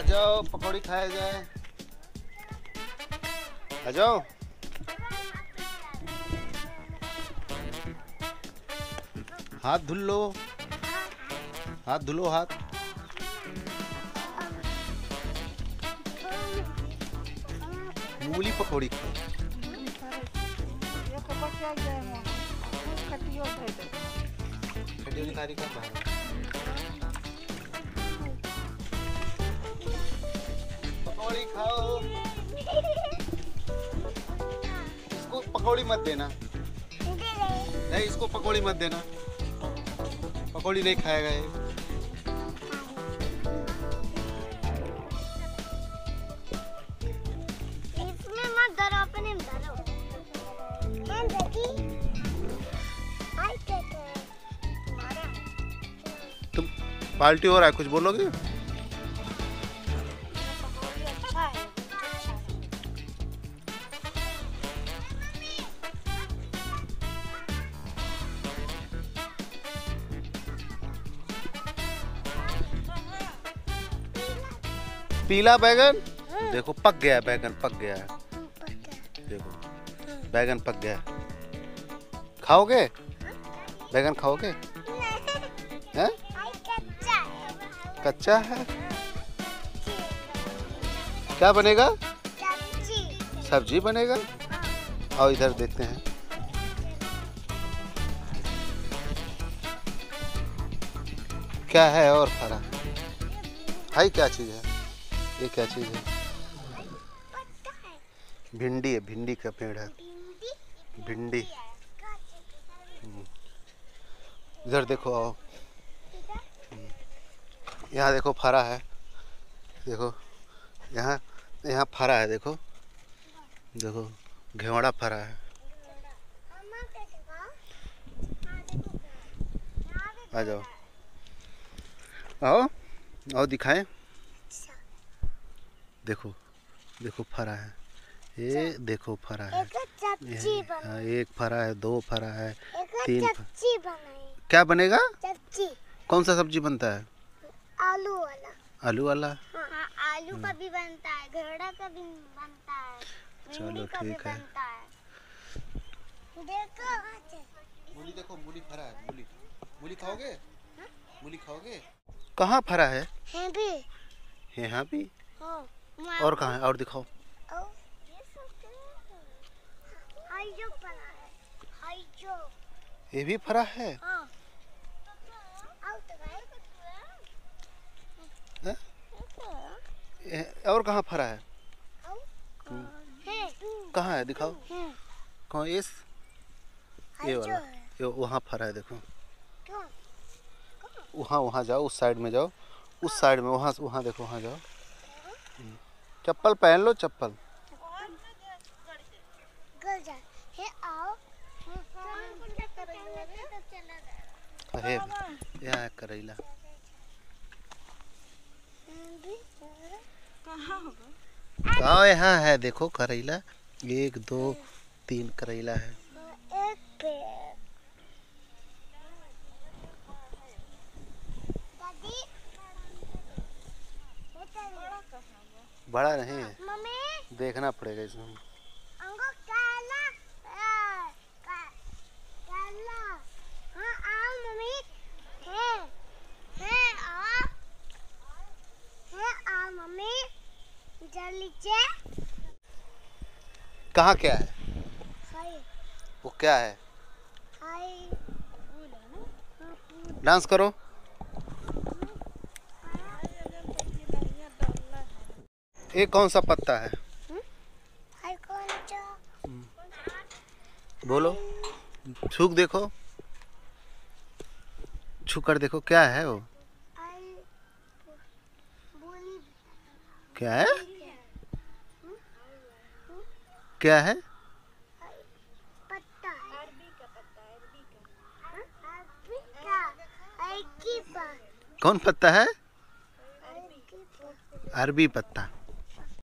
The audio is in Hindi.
आ जाओ पकौड़ी खाया जाए, आ जाओ। हाथ धुल लो, हाथ धुलो, हाथ मूली पकौड़ी खाओ। पकौड़ी खाओ, इसको पकौड़ी मत देना, नहीं इसको पकौड़ी मत देना, पकौड़ी नहीं खाएगा ये। इसमें मत डरो, अपने में डरो। मैं देखी आई कहते हैं तुम्हारा। तुम पार्टी हो रहा है, कुछ बोलोगे? पीला बैगन देखो पक गया है, बैगन पक गया है, देखो बैगन पक गया है। खाओगे बैगन? खाओगे? हैं? कच्चा है। क्या बनेगा? सब्जी बनेगा। आओ इधर देखते हैं। क्या है और फरा है, क्या चीज है ये? क्या चीज है? भिंडी है, भिंडी का पेड़ है, भिंडी। इधर देखो, आओ यहाँ देखो, फरा है, देखो यहाँ, यहाँ फरा है, देखो देखो घेवड़ा फरा है। आ जाओ, आओ आओ दिखाएं, देखो देखो फरा है, ये देखो फरा है, एक फरा है, दो फरा है, तीन। क्या बनेगा? कौन सा सब्जी बनता है? आलू वाला। आलू वाला? हाँ, आलू का भी बनता है, घेवड़ा का भी बनता है, चलो ठीक है। देखो मूली, देखो मूली फरा है, मूली, मूली खाओगे? मूली खाओगे? कहाँ फरा है? यहाँ भी। और कहाँ है? और दिखाओ। ये भी फरा है। और कहाँ फरा है? कहाँ है? दिखाओ। कौन? इस ये वाला, ये वहाँ फरा है, देखो वहाँ, वहाँ जाओ, उस साइड में जाओ, उस साइड में, वहाँ वहाँ देखो, वहाँ जाओ। चप्पल पहन लो, चप्पल। अरे यहाँ करेला, आओ यहाँ है, देखो करेला, 1 2 3 करेला है। बड़ा नहीं है, देखना पड़ेगा इसमें। कहाँ क्या है? वो क्या है? डांस करो। ये कौन सा पत्ता है? बोलो, छू के देखो, छू कर देखो क्या है वो? क्या है? क्या है? पत्ता है, अरबी का पत्ता है, अरबी का, अरबी का। कौन पत्ता है? अरबी पत्ता।